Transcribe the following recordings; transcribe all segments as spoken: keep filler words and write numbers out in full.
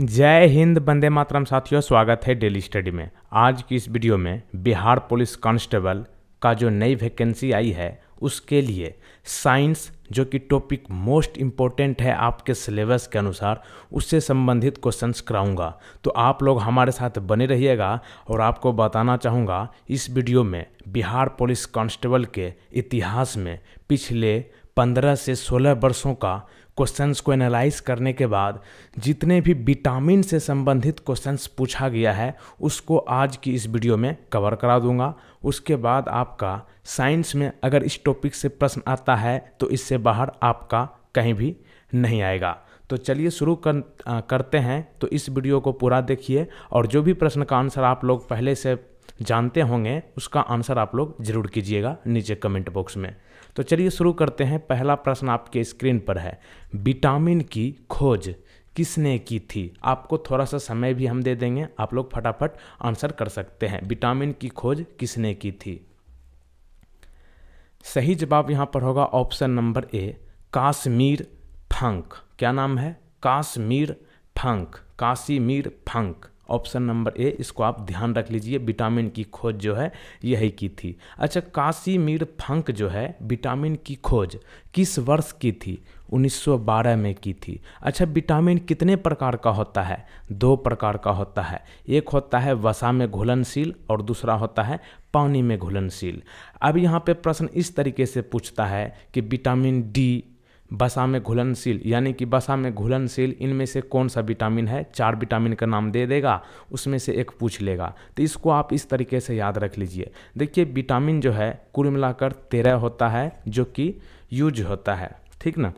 जय हिंद, वंदे मातरम साथियों। स्वागत है डेली स्टडी में। आज की इस वीडियो में बिहार पुलिस कांस्टेबल का जो नई वैकेंसी आई है उसके लिए साइंस, जो कि टॉपिक मोस्ट इम्पोर्टेंट है आपके सिलेबस के अनुसार, उससे संबंधित क्वेश्चंस कराऊंगा। तो आप लोग हमारे साथ बने रहिएगा। और आपको बताना चाहूँगा, इस वीडियो में बिहार पुलिस कांस्टेबल के इतिहास में पिछले पंद्रह से सोलह वर्षों का क्वेश्चंस को एनालाइज करने के बाद जितने भी विटामिन से संबंधित क्वेश्चंस पूछा गया है उसको आज की इस वीडियो में कवर करा दूंगा। उसके बाद आपका साइंस में अगर इस टॉपिक से प्रश्न आता है तो इससे बाहर आपका कहीं भी नहीं आएगा। तो चलिए शुरू कर आ, करते हैं। तो इस वीडियो को पूरा देखिए और जो भी प्रश्न का आंसर आप लोग पहले से जानते होंगे उसका आंसर आप लोग जरूर कीजिएगा नीचे कमेंट बॉक्स में। तो चलिए शुरू करते हैं। पहला प्रश्न आपके स्क्रीन पर है, विटामिन की खोज किसने की थी? आपको थोड़ा सा समय भी हम दे देंगे, आप लोग फटाफट आंसर कर सकते हैं। विटामिन की खोज किसने की थी? सही जवाब यहाँ पर होगा option number A, Casimir Funk. क्या नाम है? Casimir Funk, Casimir Funk. Option number A, इसको आप ध्यान रख लीजिए। विटामिन की खोज जो है यही की थी। अच्छा, काश्मीर फंक जो है विटामिन की खोज किस वर्ष की थी? उन्नीस सौ बारह में की थी। अच्छा, विटामिन कितने प्रकार का होता है? दो प्रकार का होता है। एक होता है वसा में घुलनशील और दूसरा होता है पानी में घुलनशील। अब यहाँ पे प्रश्न इस तरीके से पूछता है कि विटामिन डी वसा में घुलनशील, यानी कि वसा में घुलनशील इनमें से कौन सा विटामिन है? चार विटामिन का नाम दे देगा, उसमें से एक पूछ लेगा। तो इसको आप इस तरीके से याद रख लीजिए। देखिए, विटामिन जो है कुल मिलाकर तेरह होता है जो कि यूज होता है, ठीक ना।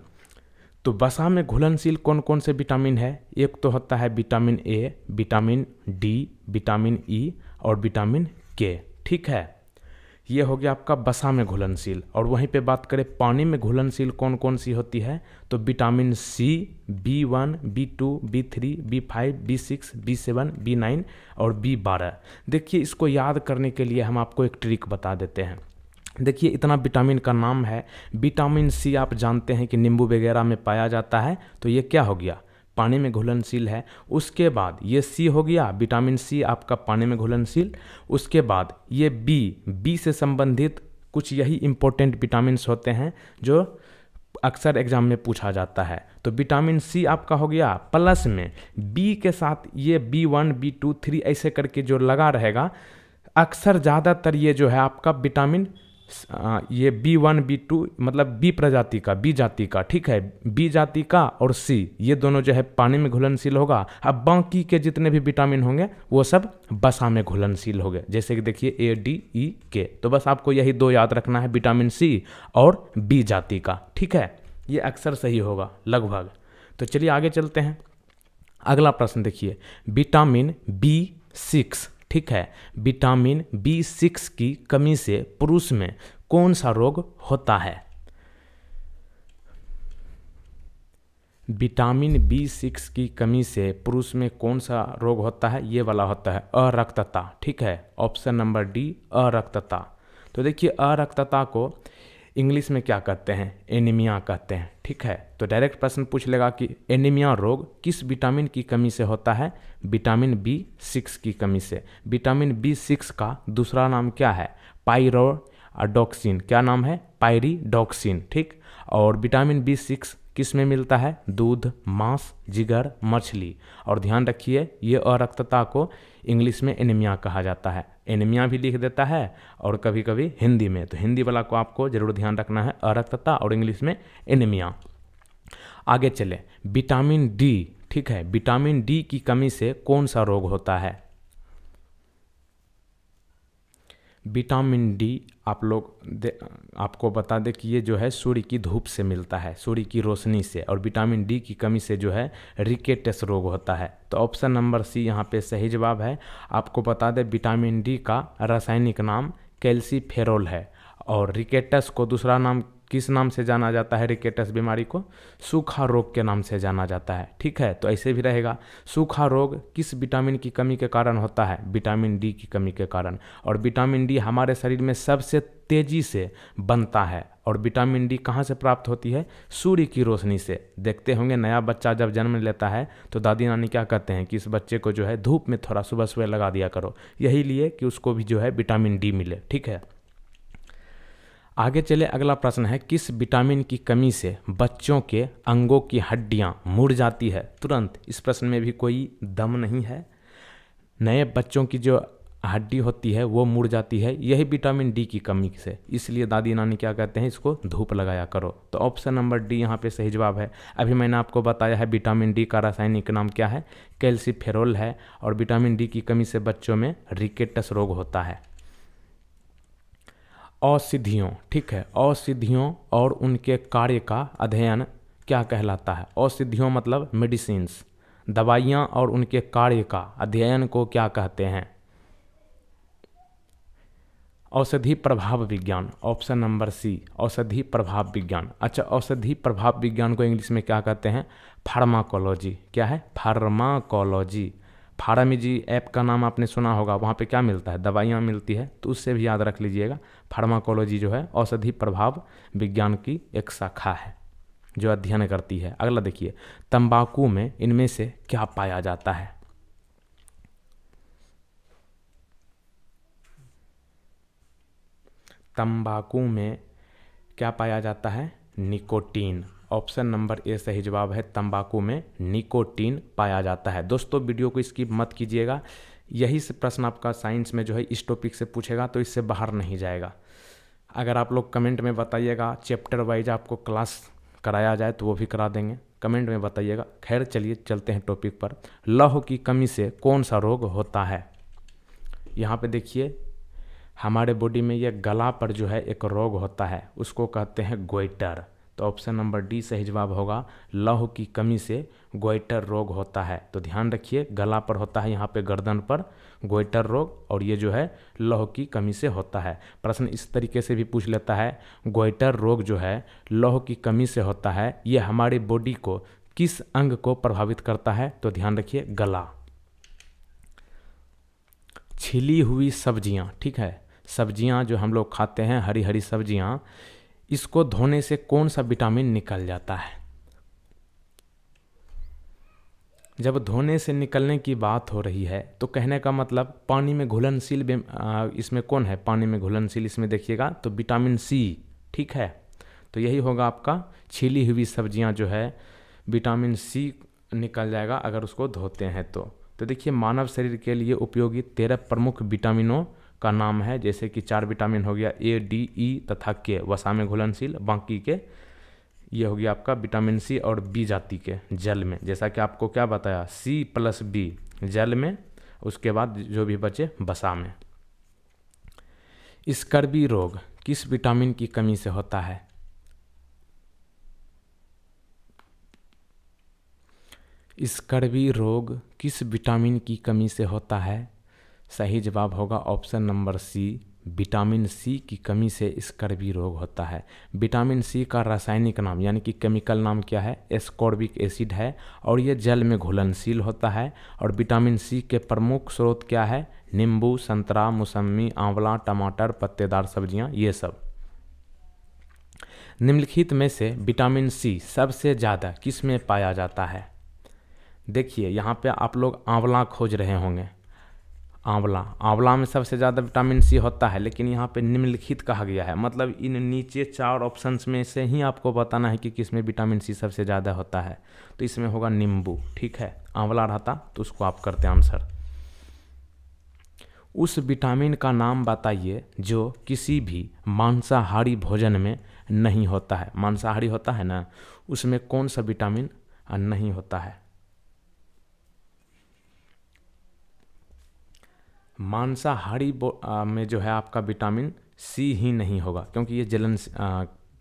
तो वसा में घुलनशील कौन कौन से विटामिन है? एक तो होता है vitamin A, vitamin D, vitamin E और विटामिन के, ठीक है। ये हो गया आपका वसा में घुलनशील। और वहीं पे बात करें पानी में घुलनशील कौन कौन सी होती है, तो vitamin C, B one, B two, B three, B five, B six, B seven, B nine और बी बारह। देखिए, इसको याद करने के लिए हम आपको एक ट्रिक बता देते हैं। देखिए, इतना विटामिन का नाम है। विटामिन सी आप जानते हैं कि नींबू वगैरह में पाया जाता है, तो ये क्या हो गया? पानी में घुलनशील है। उसके बाद ये सी हो गया, विटामिन सी आपका पानी में घुलनशील। उसके बाद ये बी, बी से संबंधित कुछ यही इम्पोर्टेंट विटामिन्स होते हैं जो अक्सर एग्जाम में पूछा जाता है। तो विटामिन सी आपका हो गया, प्लस में बी के साथ ये B one, B two, three ऐसे करके जो लगा रहेगा, अक्सर ज़्यादातर ये जो है आपका विटामिन ये बी वन बी टू मतलब बी प्रजाति का, बी जाति का, ठीक है, बी जाति का और सी, ये दोनों जो है पानी में घुलनशील होगा। अब बाकी के जितने भी विटामिन होंगे वो सब वसा में घुलनशील होंगे, जैसे कि देखिए ए, डी, ई, के। तो बस आपको यही दो याद रखना है, विटामिन सी और बी जाति का, ठीक है। ये अक्सर सही होगा लगभग। तो चलिए आगे चलते हैं। अगला प्रश्न देखिए, विटामिन बी सिक्स, ठीक है, विटामिन बी सिक्स की कमी से पुरुष में कौन सा रोग होता है? विटामिन बी सिक्स की कमी से पुरुष में कौन सा रोग होता है? ये वाला होता है अरक्तता, ठीक है। ऑप्शन नंबर डी, अरक्तता। तो देखिए, अरक्तता को इंग्लिश में क्या कहते हैं? एनीमिया कहते हैं, ठीक है। तो डायरेक्ट प्रश्न पूछ लेगा कि एनीमिया रोग किस विटामिन की कमी से होता है? विटामिन बी सिक्स की कमी से। विटामिन बी सिक्स का दूसरा नाम क्या है? पाइरोडॉक्सिन। क्या नाम है? पायरीडॉक्सिन, ठीक। और विटामिन बी सिक्स किस में मिलता है? दूध, मांस, जिगर, मछली। और ध्यान रखिए, ये अरक्तता को इंग्लिश में एनीमिया कहा जाता है। एनीमिया भी लिख देता है और कभी कभी हिंदी में, तो हिंदी वाला को आपको जरूर ध्यान रखना है, अरक्तता और इंग्लिश में एनीमिया। आगे चले, विटामिन डी, ठीक है, विटामिन डी की कमी से कौन सा रोग होता है? विटामिन डी आप लोग आपको बता दें कि ये जो है सूर्य की धूप से मिलता है, सूर्य की रोशनी से। और विटामिन डी की कमी से जो है रिकेट्स रोग होता है। तो ऑप्शन नंबर सी यहाँ पे सही जवाब है। आपको बता दें, विटामिन डी का रासायनिक नाम कैल्सीफेरॉल है। और रिकेट्स को दूसरा नाम किस नाम से जाना जाता है? रिकेट्स बीमारी को सूखा रोग के नाम से जाना जाता है, ठीक है। तो ऐसे भी रहेगा, सूखा रोग किस विटामिन की कमी के कारण होता है? विटामिन डी की कमी के कारण। और विटामिन डी हमारे शरीर में सबसे तेज़ी से बनता है और विटामिन डी कहाँ से प्राप्त होती है? सूर्य की रोशनी से। देखते होंगे नया बच्चा जब जन्म लेता है तो दादी नानी क्या कहते हैं कि इस बच्चे को जो है धूप में थोड़ा सुबह सुबह लगा दिया करो, यही लिए कि उसको भी जो है विटामिन डी मिले। ठीक है, आगे चले। अगला प्रश्न है, किस विटामिन की कमी से बच्चों के अंगों की हड्डियां मुड़ जाती है तुरंत? इस प्रश्न में भी कोई दम नहीं है। नए बच्चों की जो हड्डी होती है वो मुड़ जाती है, यही विटामिन डी की कमी से, इसलिए दादी नानी क्या कहते हैं इसको धूप लगाया करो। तो ऑप्शन नंबर डी यहाँ पे सही जवाब है। अभी मैंने आपको बताया है विटामिन डी का रासायनिक नाम क्या है, कैल्सीफेरॉल है, और विटामिन डी की कमी से बच्चों में रिकेटस रोग होता है। औषधियों, ठीक है, औषधियों और उनके कार्य का अध्ययन क्या कहलाता है? औषधियों मतलब मेडिसिन्स, दवाइयाँ और उनके कार्य का अध्ययन को क्या कहते हैं? औषधि प्रभाव विज्ञान, ऑप्शन नंबर सी, औषधि प्रभाव विज्ञान। अच्छा, औषधि प्रभाव विज्ञान को इंग्लिश में क्या कहते हैं? फार्माकोलॉजी। क्या है? फार्माकोलॉजी। फार्मेजी ऐप का नाम आपने सुना होगा, वहाँ पे क्या मिलता है? दवाइयाँ मिलती है, तो उससे भी याद रख लीजिएगा। फार्माकोलॉजी जो है औषधि प्रभाव विज्ञान की एक शाखा है जो अध्ययन करती है। अगला देखिए, तंबाकू में इनमें से क्या पाया जाता है? तंबाकू में क्या पाया जाता है? निकोटीन। ऑप्शन नंबर ए सही जवाब है, तंबाकू में निकोटीन पाया जाता है। दोस्तों वीडियो को स्किप मत कीजिएगा, यही से प्रश्न आपका साइंस में जो है इस टॉपिक से पूछेगा तो इससे बाहर नहीं जाएगा। अगर आप लोग कमेंट में बताइएगा चैप्टर वाइज आपको क्लास कराया जाए तो वो भी करा देंगे, कमेंट में बताइएगा। खैर चलिए चलते हैं टॉपिक पर। लौह की कमी से कौन सा रोग होता है? यहाँ पे देखिए हमारे बॉडी में यह गला पर जो है एक रोग होता है, उसको कहते हैं गोइटर। तो ऑप्शन नंबर डी सही जवाब होगा, लौह की कमी से गोइटर रोग होता है। तो ध्यान रखिए, गला पर होता है, यहाँ पे गर्दन पर गोइटर रोग, और ये जो है लौह की कमी से होता है। प्रश्न इस तरीके से भी पूछ लेता है, गोइटर रोग जो है लौह की कमी से होता है, ये हमारी बॉडी को किस अंग को प्रभावित करता है? तो ध्यान रखिए, गला। छिली हुई सब्जियाँ, ठीक है, सब्जियाँ जो हम लोग खाते हैं, हरी हरी सब्जियाँ, इसको धोने से कौन सा विटामिन निकल जाता है? जब धोने से निकलने की बात हो रही है तो कहने का मतलब पानी में घुलनशील, इसमें कौन है पानी में घुलनशील? इसमें देखिएगा तो विटामिन सी, ठीक है, तो यही होगा आपका। छिली हुई सब्जियां जो है विटामिन सी निकल जाएगा अगर उसको धोते हैं तो। तो देखिए मानव शरीर के लिए उपयोगी तेरह प्रमुख विटामिनों का नाम है, जैसे कि चार विटामिन हो गया ए, डी, ई तथा के, वसा में घुलनशील, बाकी के ये हो गया आपका विटामिन सी, और बी जाति के जल में, जैसा कि आपको क्या बताया सी प्लस बी जल में, उसके बाद जो भी बचे वसा में। स्कर्वी रोग किस विटामिन की कमी से होता है? स्कर्वी रोग किस विटामिन की कमी से होता है? सही जवाब होगा option number C, vitamin C की कमी से स्कर्वी रोग होता है। विटामिन सी का रासायनिक नाम यानी कि केमिकल नाम क्या है? एस्कॉर्बिक एसिड है, और ये जल में घुलनशील होता है। और विटामिन सी के प्रमुख स्रोत क्या है? नींबू, संतरा, मौसमी, आंवला, टमाटर, पत्तेदार सब्जियां, ये सब। निम्नलिखित में से विटामिन सी सबसे ज़्यादा किस में पाया जाता है? देखिए यहाँ पर आप लोग आंवला खोज रहे होंगे, आंवला, आंवला में सबसे ज़्यादा विटामिन सी होता है, लेकिन यहाँ पे निम्नलिखित कहा गया है, मतलब इन नीचे चार ऑप्शंस में से ही आपको बताना है कि किस में विटामिन सी सबसे ज़्यादा होता है। तो इसमें होगा नींबू, ठीक है, आंवला रहता तो उसको आप करते आंसर। उस विटामिन का नाम बताइए जो किसी भी मांसाहारी भोजन में नहीं होता है। मांसाहारी होता है ना, उसमें कौन सा विटामिन नहीं होता है? मांसाहारी में जो है आपका विटामिन सी ही नहीं होगा, क्योंकि ये जलन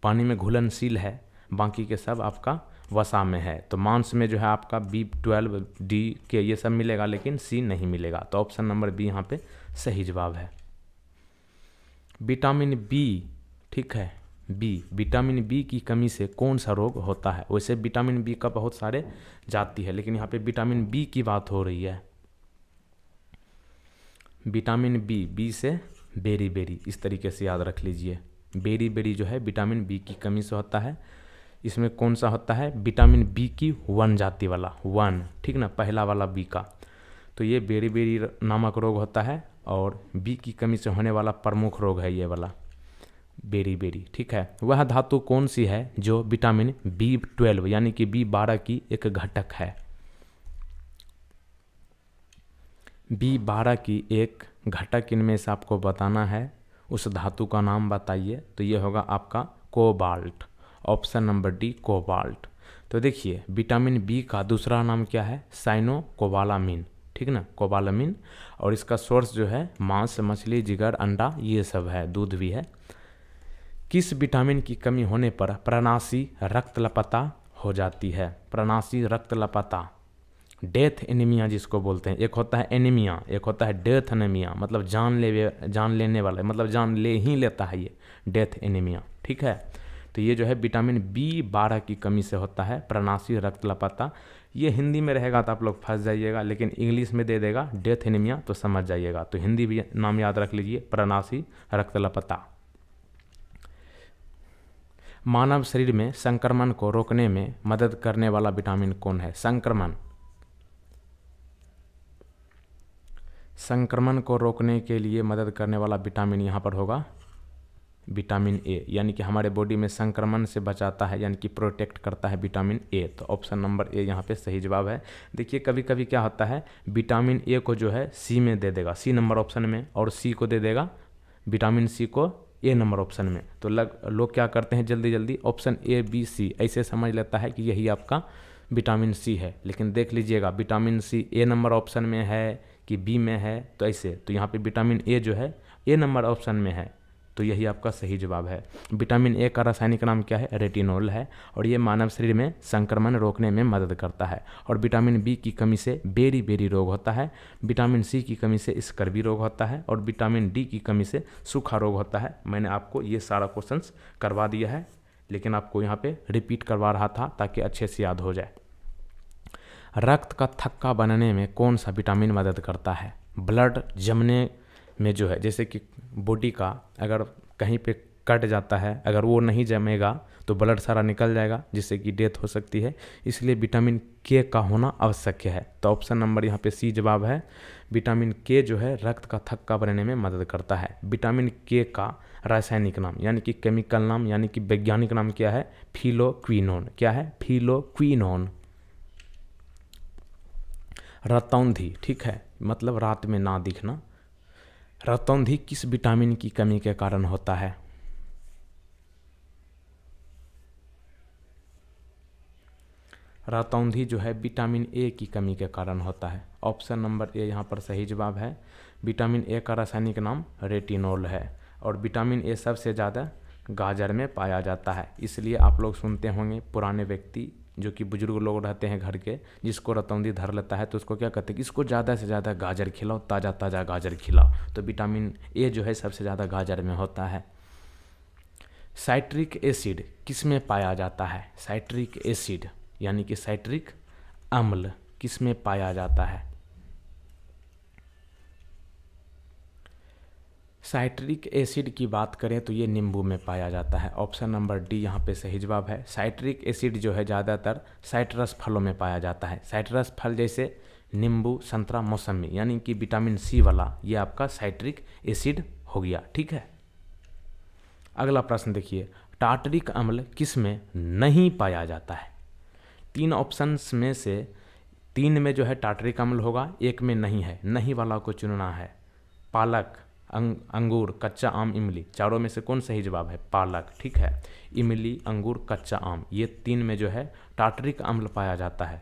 पानी में घुलनशील है, बाकी के सब आपका वसा में है। तो मांस में जो है आपका बी ट्वेल्व, डी, के ये सब मिलेगा, लेकिन सी नहीं मिलेगा। तो ऑप्शन नंबर बी यहाँ पे सही जवाब है। विटामिन बी, ठीक है, बी, विटामिन बी की कमी से कौन सा रोग होता है? वैसे विटामिन बी का बहुत सारे जाती है, लेकिन यहाँ पे विटामिन बी की बात हो रही है। विटामिन बी, बी से बेरी बेरी, इस तरीके से याद रख लीजिए। बेरी बेरी जो है विटामिन बी की कमी से होता है। इसमें कौन सा होता है? विटामिन बी की वन जाति वाला, वन, ठीक ना, पहला वाला बी का। तो ये बेरी बेरी नामक रोग होता है और बी की कमी से होने वाला प्रमुख रोग है ये वाला बेरी बेरी, ठीक है। वह धातु कौन सी है जो विटामिन बी ट्वेल्व यानी कि बी बारह की एक घटक है, बी बारह की एक घटक। इनमें से आपको बताना है, उस धातु का नाम बताइए। तो ये होगा आपका cobalt, option number D cobalt. तो देखिए विटामिन बी का दूसरा नाम क्या है? साइनो कोबालामिन, ठीक ना, कोबालामिन। और इसका सोर्स जो है मांस, मछली, जिगर, अंडा ये सब है, दूध भी है। किस विटामिन की कमी होने पर प्रणाशी रक्तलपता हो जाती है? प्रणाशी रक्तलपता, डेथ एनीमिया जिसको बोलते हैं। एक होता है एनीमिया, एक होता है डेथ एनीमिया, मतलब जान ले जान लेने वाला, मतलब जान ले ही लेता है ये डेथ एनीमिया, ठीक है। तो ये जो है विटामिन बी बारह की कमी से होता है प्रणाशी रक्तलपता। ये हिंदी में रहेगा तो आप लोग फंस जाइएगा, लेकिन इंग्लिश में दे देगा डेथ एनीमिया तो समझ जाइएगा। तो हिंदी भी नाम याद रख लीजिए, प्रणाशी रक्तलपता। मानव शरीर में संक्रमण को रोकने में मदद करने वाला विटामिन कौन है? संक्रमण, संक्रमण को रोकने के लिए मदद करने वाला विटामिन यहाँ पर होगा विटामिन ए, यानी कि हमारे बॉडी में संक्रमण से बचाता है, यानी कि प्रोटेक्ट करता है विटामिन ए। तो ऑप्शन नंबर ए यहाँ पे सही जवाब है। देखिए कभी कभी क्या होता है, विटामिन ए को जो है सी में दे देगा, सी नंबर ऑप्शन में, और सी को दे देगा, विटामिन सी को ए नंबर ऑप्शन में। तो लग लोग क्या करते हैं, जल्दी जल्दी ऑप्शन ए बी सी ऐसे समझ लेता है कि यही आपका विटामिन सी है, लेकिन देख लीजिएगा vitamin C A number option में है कि बी में है। तो ऐसे, तो यहाँ पे विटामिन ए जो है ए नंबर ऑप्शन में है, तो यही आपका सही जवाब है। विटामिन ए का रासायनिक नाम क्या है? रेटिनॉल है। और ये मानव शरीर में संक्रमण रोकने में मदद करता है। और विटामिन बी की कमी से बेरी बेरी रोग होता है, विटामिन सी की कमी से स्कर्वी रोग होता है, और विटामिन डी की कमी से सूखा रोग होता है। मैंने आपको ये सारा क्वेश्चंस करवा दिया है, लेकिन आपको यहाँ पे रिपीट करवा रहा था ताकि अच्छे से याद हो जाए। रक्त का थक्का बनने में कौन सा विटामिन मदद करता है? ब्लड जमने में जो है, जैसे कि बॉडी का अगर कहीं पे कट जाता है, अगर वो नहीं जमेगा तो ब्लड सारा निकल जाएगा, जिससे कि डेथ हो सकती है। इसलिए विटामिन के का होना आवश्यक है। तो ऑप्शन नंबर यहाँ पे सी जवाब है। विटामिन के जो है रक्त का थक्का बनने में मदद करता है। विटामिन के का रासायनिक नाम यानी कि केमिकल नाम, यानी कि वैज्ञानिक नाम क्या है? फिलोक्विनोन। क्या है? फिलोक्विनोन। रतौंधी, ठीक है, मतलब रात में ना दिखना। रतौंधी किस विटामिन की कमी के कारण होता है? रतौंधी जो है विटामिन ए की कमी के कारण होता है। ऑप्शन नंबर ए यहाँ पर सही जवाब है। विटामिन ए का रासायनिक नाम रेटिनॉल है। और विटामिन ए सबसे ज़्यादा गाजर में पाया जाता है, इसलिए आप लोग सुनते होंगे पुराने व्यक्ति जो कि बुजुर्ग लोग रहते हैं घर के, जिसको रतौंधी धर लेता है तो उसको क्या कहते हैं, इसको ज़्यादा से ज़्यादा गाजर खिलाओ, ताज़ा ताज़ा गाजर खिलाओ। तो विटामिन ए जो है सबसे ज़्यादा गाजर में होता है। साइट्रिक एसिड किस में पाया जाता है? साइट्रिक एसिड यानी कि साइट्रिक अम्ल किस में पाया जाता है? साइट्रिक एसिड की बात करें तो ये नींबू में पाया जाता है। ऑप्शन नंबर डी यहाँ पे सही जवाब है। साइट्रिक एसिड जो है ज़्यादातर साइट्रस फलों में पाया जाता है। साइट्रस फल जैसे नींबू, संतरा, मौसमी, यानी कि विटामिन सी वाला ये आपका साइट्रिक एसिड हो गया, ठीक है। अगला प्रश्न देखिए, टार्टरिक अम्ल किस में नहीं पाया जाता है? तीन ऑप्शंस में से तीन में जो है टार्टरिक अम्ल होगा, एक में नहीं है। नहीं वाला को चुनना है। पालक, अंग, अंगूर, कच्चा आम, इमली, चारों में से कौन सही जवाब है? पालक, ठीक है। इमली, अंगूर, कच्चा आम, ये तीन में जो है टार्टरिक अम्ल पाया जाता है।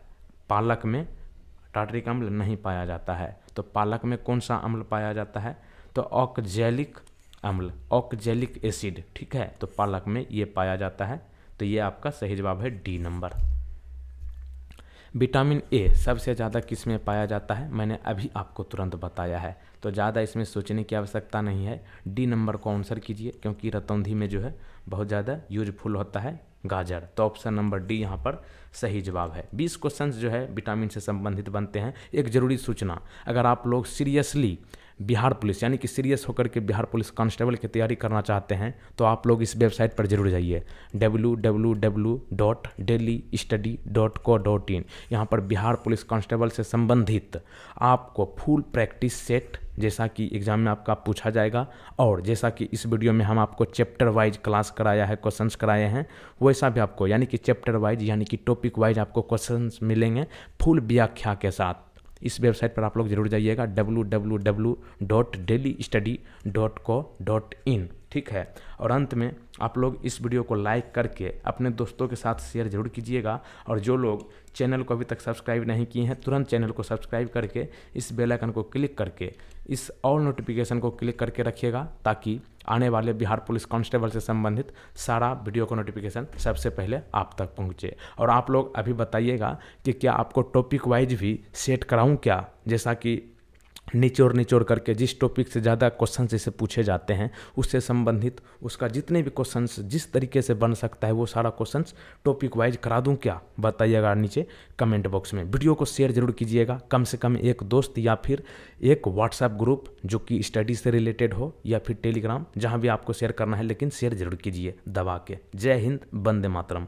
पालक में टार्टरिक अम्ल नहीं पाया जाता है। तो पालक में कौन सा अम्ल पाया जाता है? तो ऑक्जेलिक अम्ल, ऑक्जेलिक एसिड, ठीक है। तो पालक में ये पाया जाता है। तो ये आपका सही जवाब है डी नंबर। विटामिन ए सबसे ज़्यादा किस में पाया जाता है? मैंने अभी आपको तुरंत बताया है, तो ज़्यादा इसमें सोचने की आवश्यकता नहीं है। डी नंबर को आंसर कीजिए, क्योंकि रतौंधी में जो है बहुत ज़्यादा यूजफुल होता है गाजर। तो ऑप्शन नंबर डी यहाँ पर सही जवाब है। बीस क्वेश्चंस जो है विटामिन से संबंधित बनते हैं। एक ज़रूरी सूचना, अगर आप लोग सीरियसली बिहार पुलिस यानी कि सीरियस होकर के बिहार पुलिस कांस्टेबल की तैयारी करना चाहते हैं तो आप लोग इस वेबसाइट पर जरूर जाइए W W W dot daily study dot co dot in. यहाँ पर बिहार पुलिस कांस्टेबल से संबंधित आपको फुल प्रैक्टिस सेट जैसा कि एग्जाम में आपका पूछा जाएगा, और जैसा कि इस वीडियो में हम आपको चैप्टर वाइज क्लास कराया है, क्वेश्चंस कराए हैं, वैसा भी आपको यानी कि चैप्टर वाइज यानी कि टॉपिक वाइज आपको क्वेश्चंस मिलेंगे फुल व्याख्या के साथ। इस वेबसाइट पर आप लोग जरूर जाइएगा W W W dot daily study dot co dot in. ठीक है, और अंत में आप लोग इस वीडियो को लाइक करके अपने दोस्तों के साथ शेयर जरूर कीजिएगा, और जो लोग चैनल को अभी तक सब्सक्राइब नहीं किए हैं तुरंत चैनल को सब्सक्राइब करके इस बेल आइकन को क्लिक करके इस ऑल नोटिफिकेशन को क्लिक करके रखिएगा, ताकि आने वाले बिहार पुलिस कांस्टेबल से संबंधित सारा वीडियो का नोटिफिकेशन सबसे पहले आप तक पहुंचे। और आप लोग अभी बताइएगा कि क्या आपको टॉपिक वाइज भी सेट कराऊँ क्या, जैसा कि निचोड़ निचोड़ करके जिस टॉपिक से ज़्यादा क्वेश्चन इसे पूछे जाते हैं उससे संबंधित उसका जितने भी क्वेश्चंस जिस तरीके से बन सकता है वो सारा क्वेश्चंस टॉपिक वाइज करा दूं क्या, बताइएगा नीचे कमेंट बॉक्स में। वीडियो को शेयर जरूर कीजिएगा, कम से कम एक दोस्त या फिर एक व्हाट्सएप ग्रुप जो कि स्टडी से रिलेटेड हो, या फिर टेलीग्राम, जहाँ भी आपको शेयर करना है, लेकिन शेयर जरूर कीजिए दबा के। जय हिंद, वंदे मातरम।